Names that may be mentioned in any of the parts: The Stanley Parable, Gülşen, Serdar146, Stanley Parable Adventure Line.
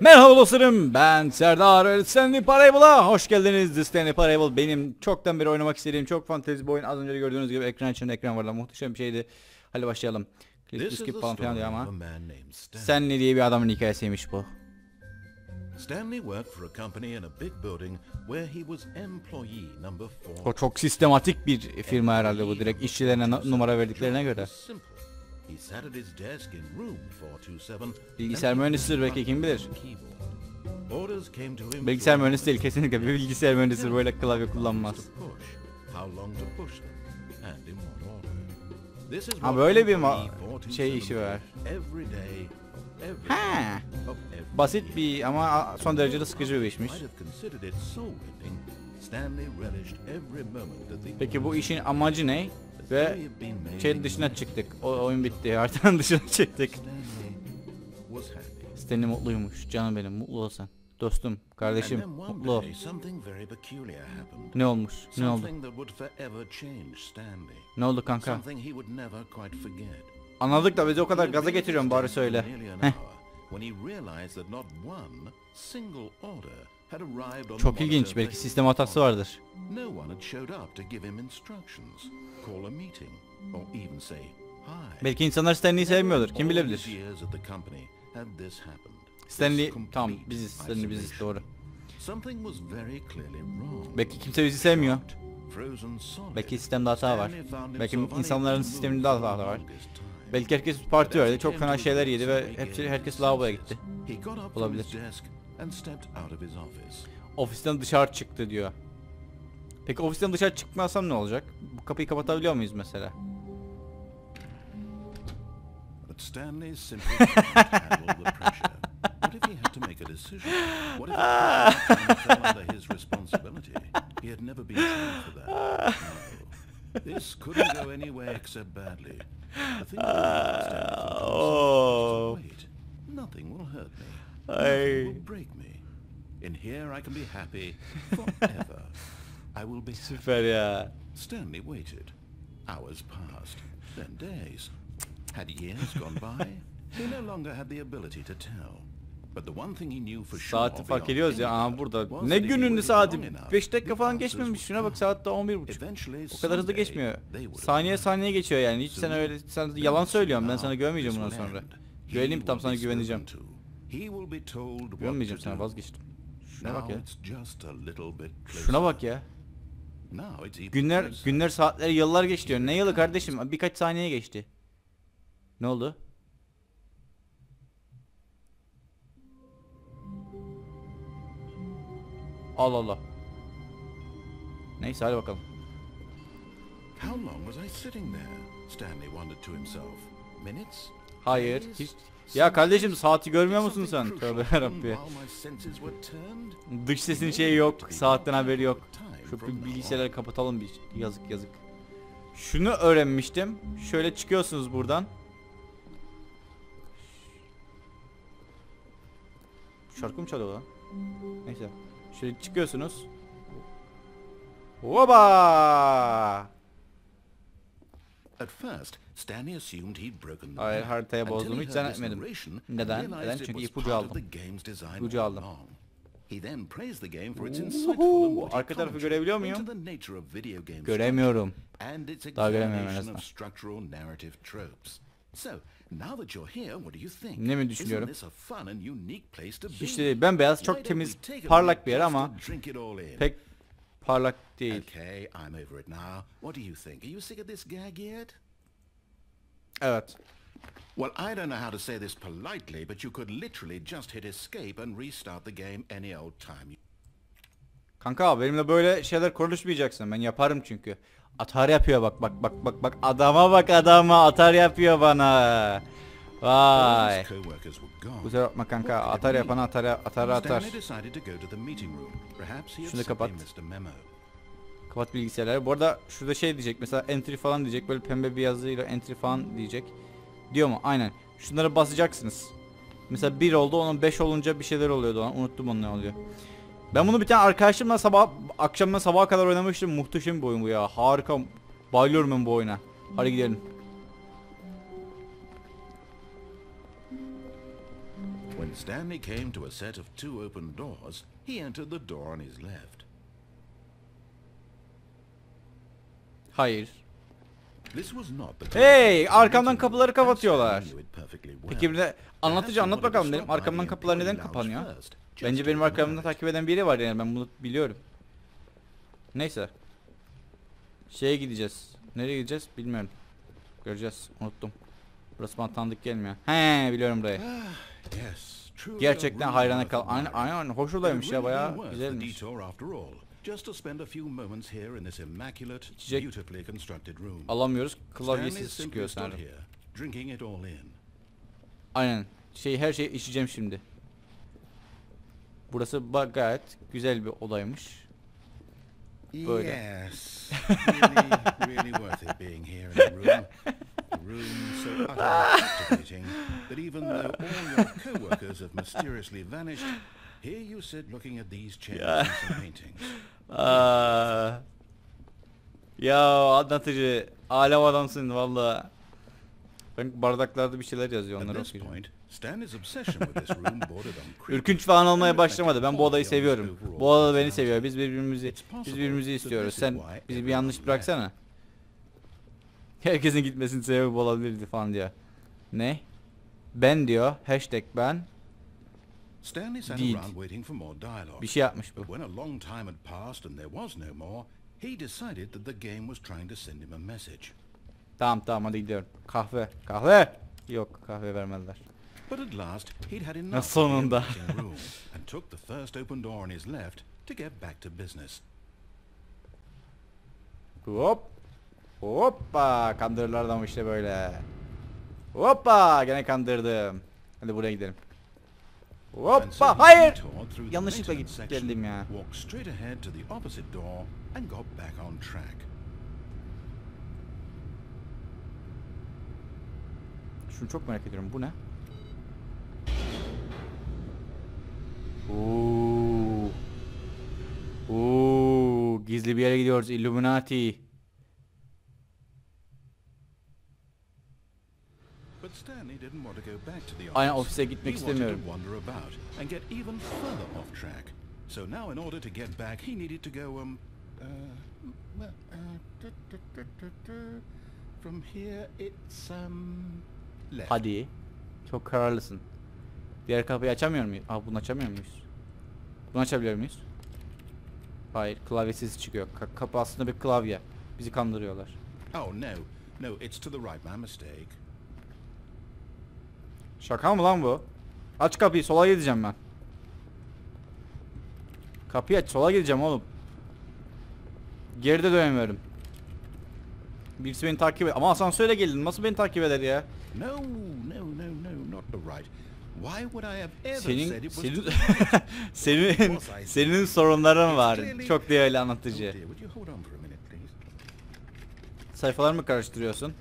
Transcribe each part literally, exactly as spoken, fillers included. Merhaba dostlarım, ben Serdar. Stanley Parable'a hoş geldiniz. The Stanley Parable benim çoktan beri oynamak istediğim çok fantezi bir oyun. Az önce gördüğünüz gibi ekran içinde ekran vardı, muhteşem bir şeydi. Hadi başlayalım. Clip falan filan diyor ama Stanley diye bir adamın hikayesiymiş bu. Stanley worked for a company in a big building where he was employee number four. O çok sistematik bir firma herhalde bu, direkt işçilerine numara verdiklerine göre. Bilgisayar mühendisidir belki, kim bilir. Bilgisayar mühendisi değil kesinlikle, bir bilgisayar mühendisi böyle klavye kullanmaz. Ha böyle bir şey işi var. Ha. Basit bir ama son derece de sıkıcı bir işmiş. Peki bu işin amacı ne? Ve şeyin dışına çıktık. O oyun bitti. Artık dışına çıktık. Stanley mutluymuş. Canım benim, mutlu ol sen. Dostum, kardeşim, mutlu ol. Ne olmuş? Ne oldu? Ne oldu kanka? Anladık da bizi o kadar gaza getiriyorsun, bari söyle. Heh. Çok ilginç, belki sistem hatası vardır. Belki insanlar Stanley'i sevmiyordur, kim bilebilir. Stanley, tamam biziz, Stanley biziz, doğru. Belki kimse bizi sevmiyor. Belki sistemde hata var. Belki insanların sisteminde hata var. Belki herkes parti verdi, çok fena şeyler yedi ve hepsi, herkes lavaboya gitti. Olabilir. Ofisten dışarı çıktı diyor. Peki ofisten dışarı çıkmazsam ne olacak? Bu kapıyı kapatabiliyor muyuz mesela? Ay. Süper ya. Saati fark ediyoruz ya. Aha, burada. Ne gününde saati? beş dakika falan geçmemiş. Şuna bak, saat daha on bir buçuk. O kadar hızlı geçmiyor. Saniye saniye geçiyor yani. Hiç sen öyle sen yalan söylüyorsun. Ben sana güvenmeyeceğim bundan sonra. Güveneyim, tam sana güveneceğim. Görmeyeceğim sana, vazgeçtim. Şuna bak ya. Şuna bak ya. Günler, günler, saatler, yıllar geçti diyor. Ne yılı kardeşim? Birkaç saniye geçti. Ne oldu? Allah Allah. Neyse hadi bakalım. Hayır, hiç. Ya kardeşim saati görmüyor musun sen? Tövbe yarabbi. Dış sesin şeyi yok, saatten haberi yok. Şu bilgisayarları kapatalım bir, yazık yazık. Şunu öğrenmiştim. Şöyle çıkıyorsunuz buradan. Şarkı mı çalıyor lan? Neyse. Şöyle çıkıyorsunuz. Hoba! At first, Stanley assumed he'd broken the game. Hayır, haritaya bozduğumu hiç zannetmedim. Neden? Neden? Çünkü ipucu aldım. İpucu aldım. Ooo, arka tarafı görebiliyor muyum? Göremiyorum. Daha göremiyorum en azından. Ne mi düşünüyorum? İşte bembeyaz, çok temiz, parlak bir yer ama pek parlak değil. Evet. Well, I don't know how to say this politely, but you could literally just hit escape and restart the game any old time. Kanka benimle böyle şeyler konuşmayacaksın. Ben yaparım çünkü. Atar yapıyor, bak bak bak bak bak, adama bak, adama atar yapıyor bana. Vay. Kusura bakma kanka, atar yapana atar atar atar. Şunu kapat. Kapat bilgisayarları. Bu arada şurada şey diyecek mesela, entry falan diyecek, böyle pembe bir yazıyla entry falan diyecek. Diyor mu? Aynen. Şunlara basacaksınız. Mesela bir oldu, onun beş olunca bir şeyler oluyordu. Unuttum onun ne oluyor. Ben bunu bir tane arkadaşımla sabah akşamdan sabaha kadar oynamıştım. Muhteşem bir oyun bu ya. Harika. Bayılıyorum ben bu oyuna. Hadi gidelim. When Stanley came to a set of two open doors, he entered the door on his left. Hayır. Hey, arkamdan kapıları kapatıyorlar. Peki bir de anlatıcı anlat bakalım, benim arkamdan kapılar neden kapanıyor? Bence benim arkamdan takip eden biri var yani, ben bunu biliyorum. Neyse. Şeye gideceğiz. Nereye gideceğiz bilmiyorum. Göreceğiz, unuttum. Burası bana tanıdık gelmiyor. He, biliyorum burayı. Gerçekten hayrana kal. Aynen, aynen, hoş olaymış ya, bayağı güzelmiş. İçecek alamıyoruz, klavyesiz çıkıyor sanırım. Aynen, şey, her şeyi içeceğim şimdi. Burası gayet güzel bir odaymış. Böyle. Ya. Aa. Ya anlatıcı, alem adamsın valla. Ben bardaklarda bir şeyler yazıyor, onları okuyacağım. Ürkünç falan olmaya başlamadı. Ben bu odayı seviyorum. Bu oda beni seviyor. Biz birbirimizi, biz birbirimizi istiyoruz. Sen bizi bir yanlış bıraksana. Herkesin gitmesinin sebebi olabilirdi falan diyor. Ne? Ben diyor. Hashtag ben. Değil. Bir şey yapmış bu. Tamam tamam, hadi gidiyorum. Kahve. Kahve. Yok, kahve vermediler. Ya sonunda. Hop. Hoppa. Kandırırlar adamı işte böyle. Hoppa. Gene kandırdım. Hadi buraya gidelim. Hoppa. Hayır. Yanlışlıkla gittim ya. Şunu çok merak ediyorum. Bu ne? Oo. Oo. Gizli bir yere gidiyoruz. Illuminati. Aynen, ofise gitmek istemiyorum. Hadi. Çok kararlısın. Diğer kapıyı açamıyor muyuz? Aa, bunu açamıyor muyuz? Bunu açabiliyor muyuz? Hayır, klavyesiz çıkıyor. Ka kapı aslında bir klavye. Bizi kandırıyorlar. Oh no. No, it's to the right, my mistake. Şaka mı lan bu? Aç kapıyı, sola gideceğim ben. Kapıyı aç, sola gideceğim oğlum. Geride dönemiyorum. Birisi beni takip ediyor. Ama asansöre geldin. Nasıl beni takip eder ya? No, no, no, no, not the right. Why would I have ever senin, senin, senin, senin sorunların var. Çok değerli anlatıcı. Sayfalar mı karıştırıyorsun?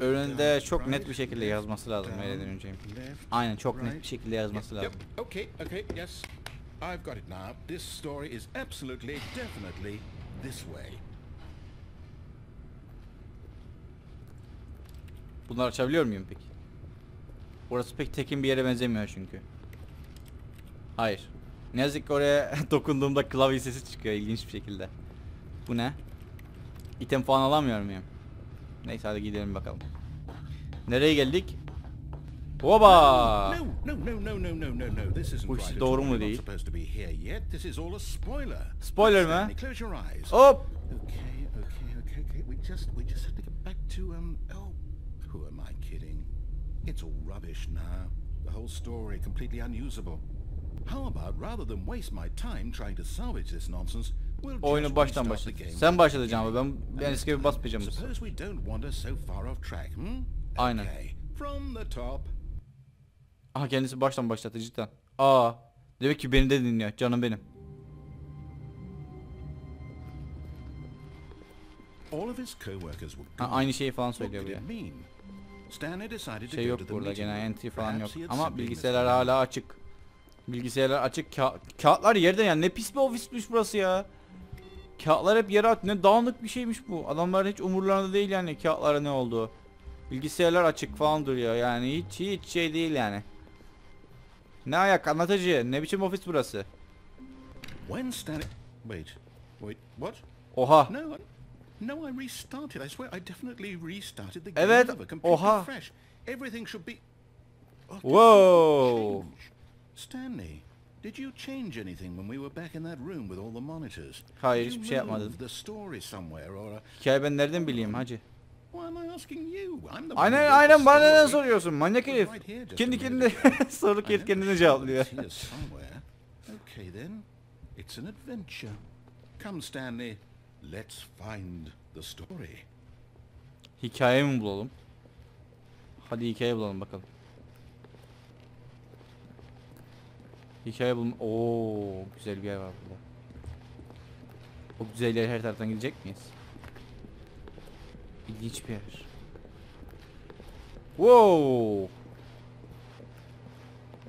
Önünde çok net bir şekilde yazması lazım. Öyleden önceyim. Aynen, çok net bir şekilde yazması lazım. Okay, okay, yes. I've got it now. This story is absolutely, definitely this way. Bunları açabiliyor muyum peki? Orası pek tekin bir yere benzemiyor çünkü. Hayır. Ne yazık ki oraya dokunduğumda klavye sesi çıkıyor ilginç bir şekilde. Bu ne? İtem falan alamıyor muyum? Neyse, hadi gidelim bakalım. Nereye geldik? Oba! Bu işte doğru mu değil? Spoiler mı? Hop! Who am I kidding? It's all rubbish now. The whole story completely unusable. How about rather than waste my time trying to salvage this nonsense, we'll oyunu baştan başlayalım. Sen başlayacaksın, ben ben eskiye basmayacağım. Suppose we don't wander so far off track. Hmm? Aynen. From the top. Aha, kendisi baştan başlattı cidden. Aa, demek ki beni de dinliyor, canım benim. All of his co-workers were. Aynı şeyi falan söylüyor ya. Şey yok burada, gene entry falan yok ama bilgisayarlar hala açık. Bilgisayarlar açık, Ka kağıtlar yerde yani. Ne pis bir ofismiş burası ya. Kağıtlar hep yere at, ne dağınık bir şeymiş bu. Adamlar hiç umurlarında değil yani kağıtlara ne oldu. Bilgisayarlar açık falan duruyor yani, hiç hiç şey değil yani. Ne ayak anlatıcı, ne biçim ofis burası? Wait. Wait, what? Oha. No, no, I restarted. I swear I definitely restarted the game. Evet. Oha. Everything should be. Whoa. Stanley, did you change anything when we were back in that room with all the monitors? Hayır, hiçbir şey yapmadım. Hikaye ben nereden bileyim hacı? Aynen aynen bana neden soruyorsun manyak herif? Kendi kendine soru kendi kendine cevaplıyor. Okay then, it's an adventure. Come Stanley, let's find the story. Hikaye mi bulalım? Hadi hikaye bulalım bakalım. Hikaye bulma... Ooo güzel bir yer var burada. O güzel yer her taraftan gidecek miyiz? İlginç bir yer. Wow.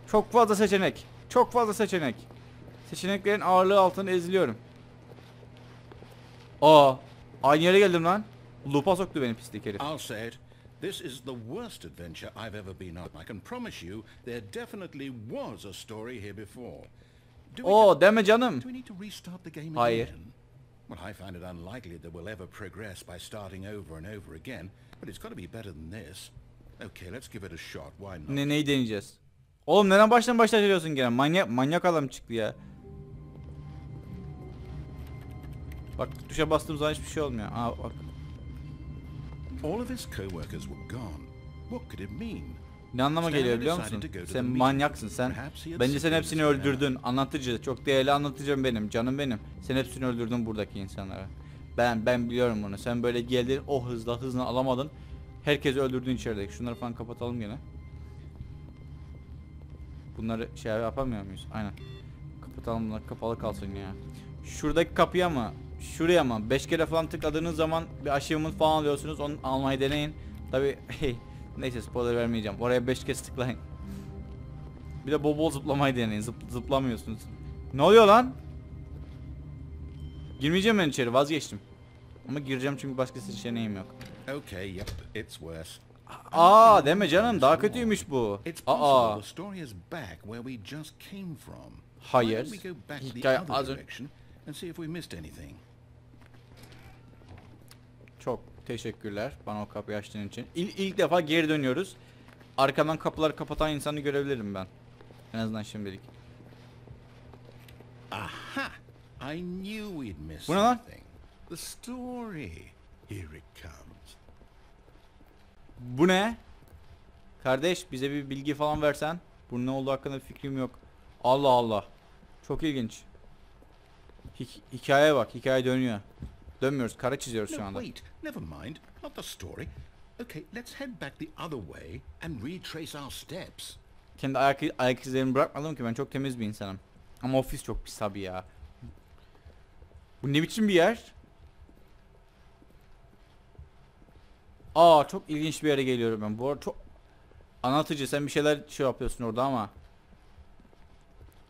Çok fazla seçenek. Çok fazla seçenek. Seçeneklerin ağırlığı altında eziliyorum. Aa, aynı yere geldim lan. Loop'a soktu beni pislik herif. I'll say it. This is the worst adventure I've ever been on. I can promise you there definitely was a story here before. Oo, deme canım. Hayır. Well, I find it unlikely that we'll ever progress by starting over and over again, but it's got to be better than this. Okay, let's give it a shot. Why not? Ne neyi deneyeceğiz? Oğlum neden baştan başlatıyorsun gene? Manyak manyak adam çıktı ya. Bak tuşa bastığım zaman hiçbir şey olmuyor. Aa bak. All of his coworkers were gone. What could it mean? Ne anlama geliyor biliyor musun? Sen manyaksın sen. Bence sen hepsini öldürdün. Anlatıcı, çok değerli anlatıcım benim, canım benim. Sen hepsini öldürdün buradaki insanlara. Ben ben biliyorum bunu. Sen böyle geldin, o hızla hızla alamadın. Herkesi öldürdün içerideki. Şunları falan kapatalım gene. Bunları şey yapamıyor muyuz? Aynen. Kapatalım bunlar, kapalı kalsın ya. Şuradaki kapıya mı? Şuraya mı? beş kere falan tıkladığınız zaman bir achievement falan alıyorsunuz. Onu almayı deneyin. Tabii. Neyse spoiler vermeyeceğim. Oraya beş kez tıklayın. Bir de bol bol zıplamayı deneyin. Zıp, zıplamıyorsunuz. Ne oluyor lan? Girmeyeceğim ben içeri. Vazgeçtim. Ama gireceğim çünkü başka seçeneğim yok. Okay, yep, it's worse. Aa, deme canım. Daha kötüymüş bu. Aa. Hayır. Hikaye az önce. Çok teşekkürler bana o kapıyı açtığın için. İlk, ilk defa geri dönüyoruz. Arkadan kapıları kapatan insanı görebilirim ben. En azından şimdilik. Aha! I knew we'd miss something. The story. Here it comes. Bu ne? Kardeş bize bir bilgi falan versen. Bunun ne olduğu hakkında bir fikrim yok. Allah Allah. Çok ilginç. Hik hikaye bak, hikaye dönüyor. Dönmüyoruz, kara çiziyoruz şu anda. Wait, never mind. Not the story. Okay, let's head back the other way and retrace our steps. Kendi ayak, ayak izlerimi bırakmadım ki ben çok temiz bir insanım. Ama ofis çok pis abi ya. Bu ne biçim bir yer? Aa çok ilginç bir yere geliyorum ben. Bu arada çok anlatıcı. Sen bir şeyler şey yapıyorsun orada ama.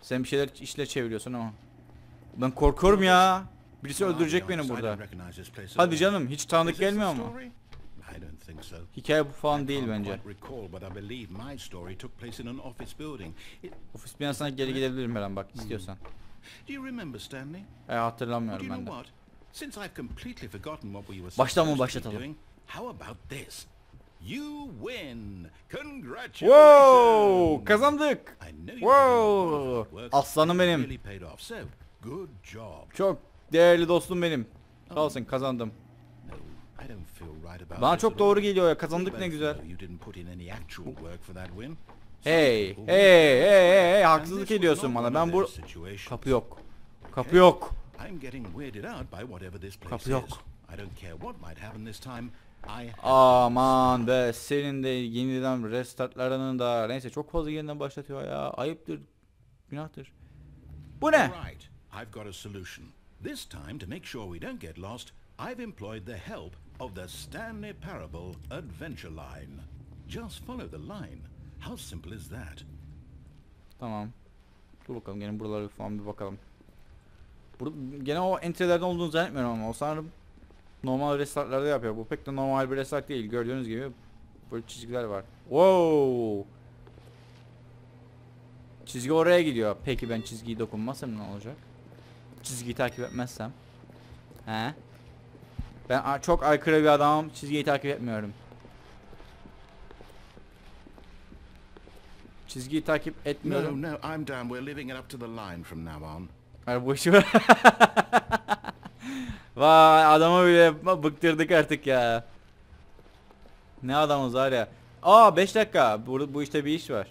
Sen bir şeyler işle çeviriyorsun ama. Ben korkuyorum ya. Birisi öldürecek beni burada. Hadi canım hiç tanıdık gelmiyor mu? Hikaye bu falan değil bence. Ofis binasına geri gidebilirim her an bak istiyorsan. E hatırlamıyorum ben de. Baştan mı başlatalım? Wow, kazandık. Wow, aslanım benim. Çok değerli dostum benim. Kalsın kazandım. Bana çok doğru geliyor ya. Kazandık ne güzel. Hey, hey, hey, hey, hey. Haksızlık ediyorsun bana. Ben bu kapı yok. Kapı yok. Kapı yok. Aman be senin de yeniden restartlarının da neyse çok fazla yeniden başlatıyor ya. Ayıptır, günahtır. Bu ne? I've got a solution. This time, to make sure we don't get lost, I've employed the help of the Stanley Parable Adventure Line. Just follow the line. How simple is that? Tamam. Dur bakalım gene buralara falan bir bakalım. Bur gene o entry'lerden olduğunu zannetmiyorum ama o sanırım normal restartlarda yapıyor. Bu pek de normal bir restart değil. Gördüğünüz gibi Böyle çizgiler var. Wow. Çizgi oraya gidiyor. Peki ben çizgiyi dokunmazsam ne olacak? Çizgiyi takip etmezsem. He? Ben çok aykırı bir adamım. Çizgiyi takip etmiyorum. Çizgiyi takip etmiyorum. No, no, I'm down. We're living it up to the line from now on. Hayır, bu işi var. Vay, adamı bile bıktırdık artık ya. Ne adamız var ya. Aa, beş dakika. Burada bu işte bir iş var.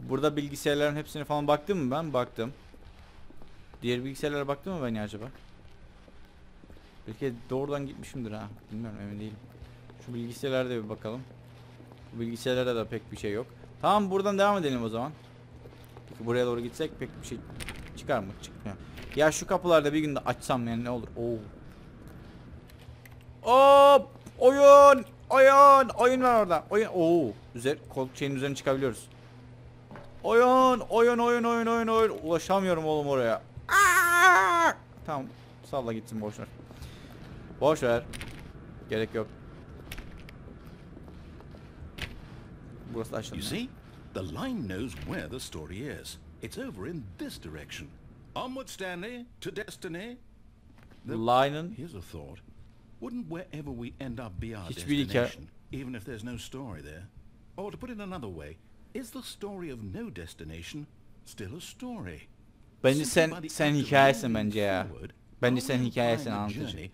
Burada bilgisayarların hepsine falan baktım mı ben? Baktım. Diğer bilgisayarlara baktım mı ben ya acaba? Belki doğrudan gitmişimdir ha. Bilmiyorum, emin değilim. Şu bilgisayarlarda bir bakalım. Bu bilgisayarlarda da pek bir şey yok. Tamam, buradan devam edelim o zaman. Peki buraya doğru gitsek pek bir şey çıkar mı? Çıkmıyor. Ya şu kapılarda bir gün de açsam yani ne olur? Oo. Hop! Oyun! Oyun! Oyun var orada. Oyun. Oo. Üzer kol şeyin üzerine çıkabiliyoruz. Oyun, oyun, oyun, oyun, oyun, oyun. Ulaşamıyorum oğlum oraya. Aa! Tamam, salla gitsin, boşver. Boşver. Gerek yok. Burası açıldı. You see? The line knows where the story is. It's over in this direction. Onward Stanley to destiny. The line'ın. Here's a thought. Wouldn't wherever we end up be our destination, even if there's no story there? Or to put it another way, is the story of no destination still a story? Bence sen sen hikayesin bence ya. Bence sen hikayesin anlatıcı.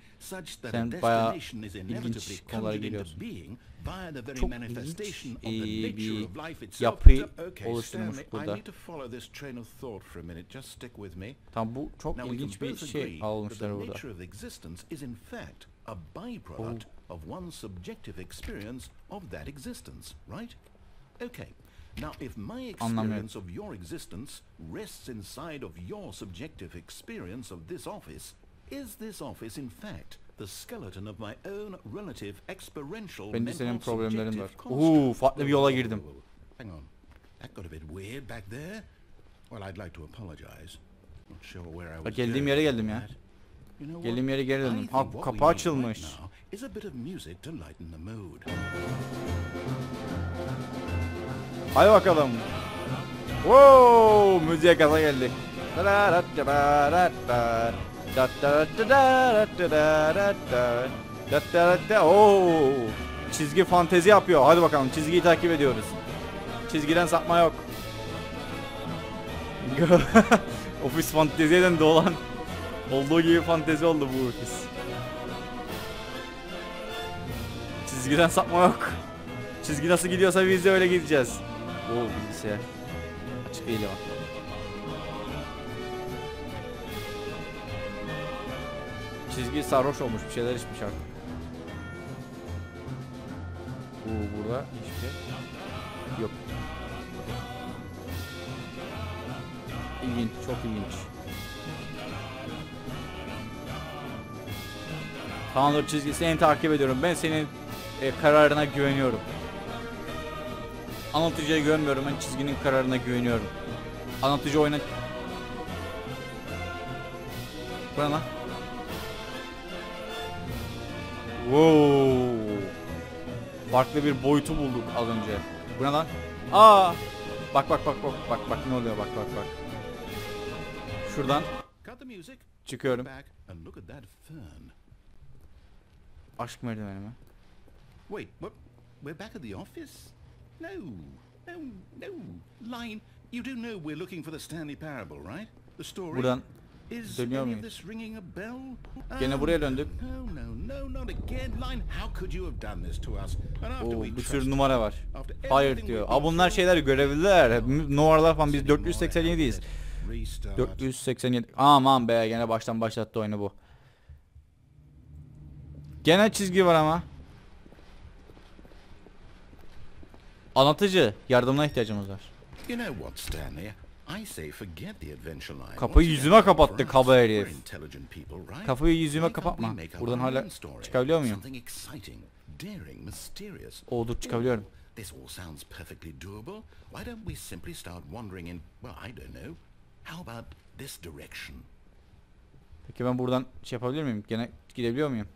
Sen bayağı ilginç konulara geliyorsun. Çok ilginç iyi bir yapı oluşturmuş burada. Tam bu çok ilginç bir şey almışlar burada. Oh. Now if my experience of your existence rests inside of your subjective experience of this office, is this office in fact the skeleton of my own relative experiential mental subjective construct? Ooh, farklı bir yola girdim. Hang on. That got a bit weird back there. Well, I'd like to apologize. Not sure where I was. Bak, geldiğim yere geldim ya. Geldiğim yere geri döndüm. Ha, kapı açılmış. Is a bit of music to lighten the mood. Hadi bakalım. Wow, müziğe gaza geldik. Oo, çizgi fantezi yapıyor. Hadi bakalım, çizgiyi takip ediyoruz. Çizgiden sapma yok. Ofis fanteziden dolan. Olduğu gibi fantezi oldu bu ofis. Çizgiden sapma yok. Çizgi nasıl gidiyorsa biz de öyle gideceğiz. Oo, bilgisayar. Açık değil bak. Çizgi sarhoş olmuş, bir şeyler içmiş artık. Oo, burada hiçbir şey yok. İlginç, çok ilginç. Tamamdır çizgi, seni takip ediyorum. Ben senin e, kararına güveniyorum. Anlatıcıya güvenmiyorum, ben çizginin kararına güveniyorum. Anlatıcı oyna... Buna lan. Wow. Farklı bir boyutu bulduk az önce. Buna lan. Aa. Bak bak bak bak bak bak ne oluyor, bak bak bak. Şuradan çıkıyorum. Aşk merdiveni mi? Wait, what? We're back at the office? No, no, no. Line, you do know we're looking for the Stanley Parable, right? The story. Buradan dönüyor muyuz? Gene buraya döndük. Oo, bir sürü numara var. Hayır diyor. Aa, bunlar şeyler, görevliler. Numaralar falan, biz dört yüz seksen yediyiz. dört yüz seksen yedi. Aman be, gene baştan başlattı oyunu bu. Gene çizgi var ama. Anlatıcı, yardımına ihtiyacımız var. Kapıyı yüzüme kapattı kaba herif. Kapıyı yüzüme kapatma. Buradan hala çıkabiliyor muyum? O, dur, çıkabiliyorum. Peki ben buradan şey yapabilir miyim? Gene gidebiliyor muyum?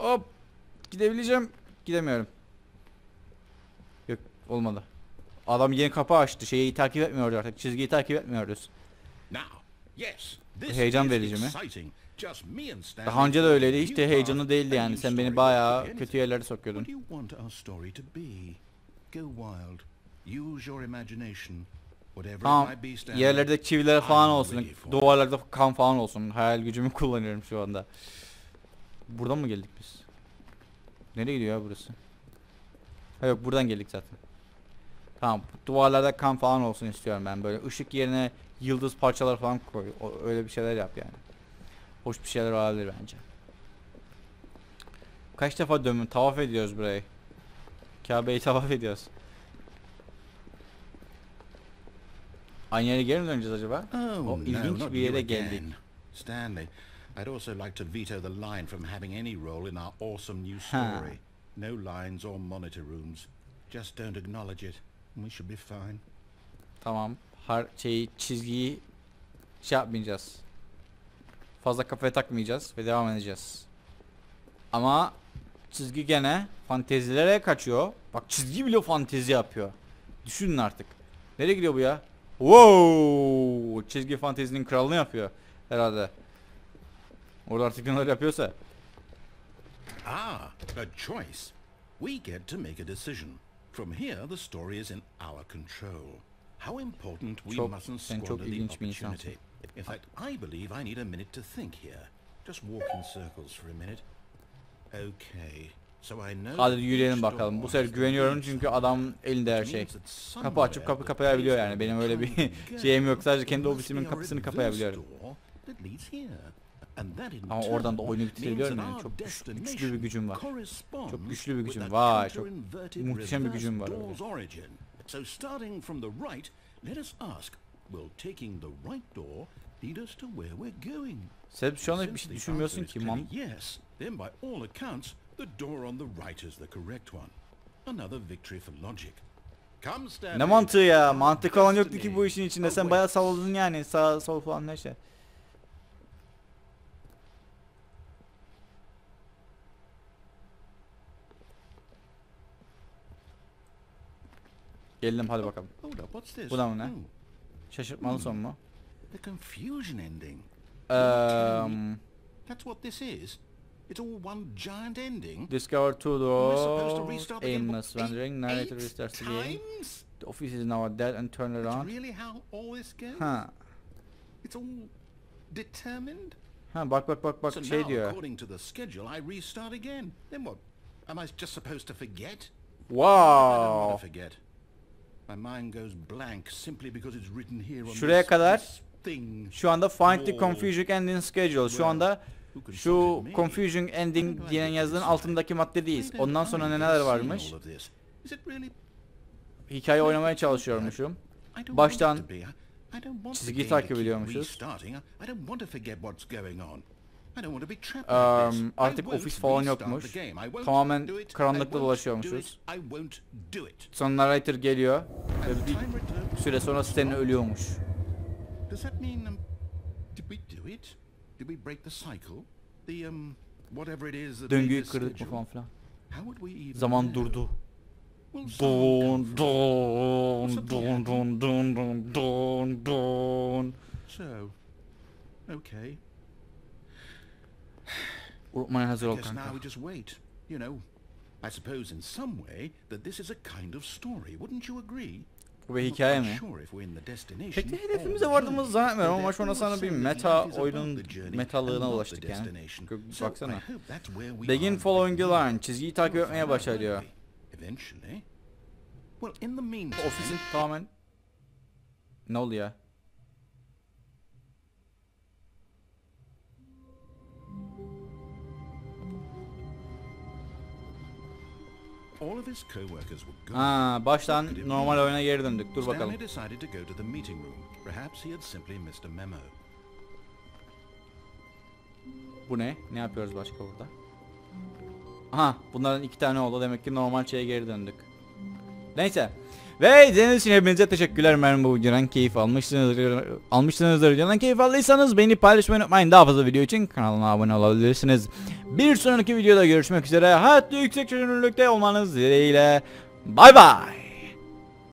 Hop. Gidebileceğim. Gidemiyorum. Yok, olmadı. Adam yeni kapı açtı. Şeyi takip etmiyoruz artık. Çizgiyi takip etmiyoruz. Heyecan verici mi? Daha önce de öyleydi. Hiç de heyecanlı değildi yani. Sen beni bayağı kötü yerlere sokuyordun. Tamam. Yerlerde çiviler falan olsun. Duvarlarda kan falan olsun. Hayal gücümü kullanıyorum şu anda. Buradan mı geldik biz? Nereye gidiyor ya burası? Ha yok, buradan geldik zaten. Tamam, duvarlarda kan falan olsun istiyorum ben. Böyle ışık yerine yıldız parçalar falan koy. O, öyle bir şeyler yap yani. Hoş bir şeyler olabilir bence. Kaç defa dönüm tavaf ediyoruz burayı. Kabe'yi tavaf ediyoruz. Aynı yere geri mi döneceğiz acaba? Oh, o ilginç no, bir yere geldik. Stanley, I'd also like to veto the line from having any role in our awesome new story. No lines or monitor rooms. Just don't acknowledge it. We should be fine. Tamam. Her şeyi, çizgiyi şey yapmayacağız. Fazla kafaya takmayacağız ve devam edeceğiz. Ama çizgi gene fantezilere kaçıyor. Bak, çizgi bile fantezi yapıyor. Düşünün artık. Nereye gidiyor bu ya? Wow! Çizgi fantezinin kralını yapıyor herhalde. Orada artık neler yapıyorsa. Ah, a choice. We get to make a decision. From here the story is in our control. How important we mustn't squander the opportunity. In fact, I believe I need a minute to think here. Just walk in circles for a minute. Okay. So I know. Hadi yürüyelim bakalım. Bu sefer güveniyorum çünkü adam elinde her şey. Kapı açıp kapı kapayabiliyor yani. Benim öyle bir şeyim yok. Sadece kendi ofisimin kapısını kapayabiliyorum. Ama oradan da oyunu bitirebiliyorum yani. Çok güçlü, güçlü bir gücüm var. Çok güçlü bir gücüm var. Çok muhteşem bir gücüm var. So starting from the right, let us ask, will taking the right door lead us to where we're going? Sen şu anda bir şey düşünmüyorsun ki mam. Yes, then by all accounts, the door on the right is the correct one. Another victory for logic. Come Stanley. Ne mantığı ya? Mantık olan yoktu ki bu işin içinde. Sen bayağı salladın yani. Sağ sol falan ne şey. Geldim, hadi bakalım. Bu da mı ne? Şaşırtmalı son mu? Eee... Discover two doors, aimless wandering, narrator restarts the game. The office is now dead and turned around. Ha. Ha, bak bak bak bak şey diyor. Wow. Şuraya kadar şu anda find the confusing ending schedule. Şu anda şu confusing ending diyen yazının altındaki maddedeyiz. Ondan sonra neler varmış? Hikaye oynamaya çalışıyormuşum. Baştan çizgiyi takip ediyormuşuz. Um, artık ofis falan yokmuş. Tamamen karanlıkta dolaşıyormuşuz. Sonra narrator geliyor ve bir süre sonra Stanley ölüyormuş. Döngüyü kırdık mı falan filan. Zaman durdu. Don don don don don don don. Okay. Unutmaya hazır ol kanka. Bu bir hikaye mi? Peki hedefimize vardığımızı zannetmiyorum ama şu anda sana bir meta oyunun metalığına ulaştık yani. Baksana. Begin following the line. Çizgiyi takip etmeye başla diyor. Ofisin tamamen... Ne oldu ya? Aa, baştan normal oyuna geri döndük. Dur bakalım. Bu ne? Ne yapıyoruz başka burada? Aha, bunların iki tane oldu. Demek ki normal şeye geri döndük. Neyse. Ve izlediğiniz için hepinize teşekkürler. Umarım bu videodan keyif almışsınızdır. Almışsınızdır. Videodan keyif aldıysanız beni paylaşmayı unutmayın. Daha fazla video için kanalıma abone olabilirsiniz. Bir sonraki videoda görüşmek üzere. Hayatta yüksek çözünürlükte olmanız dileğiyle. Bay bay.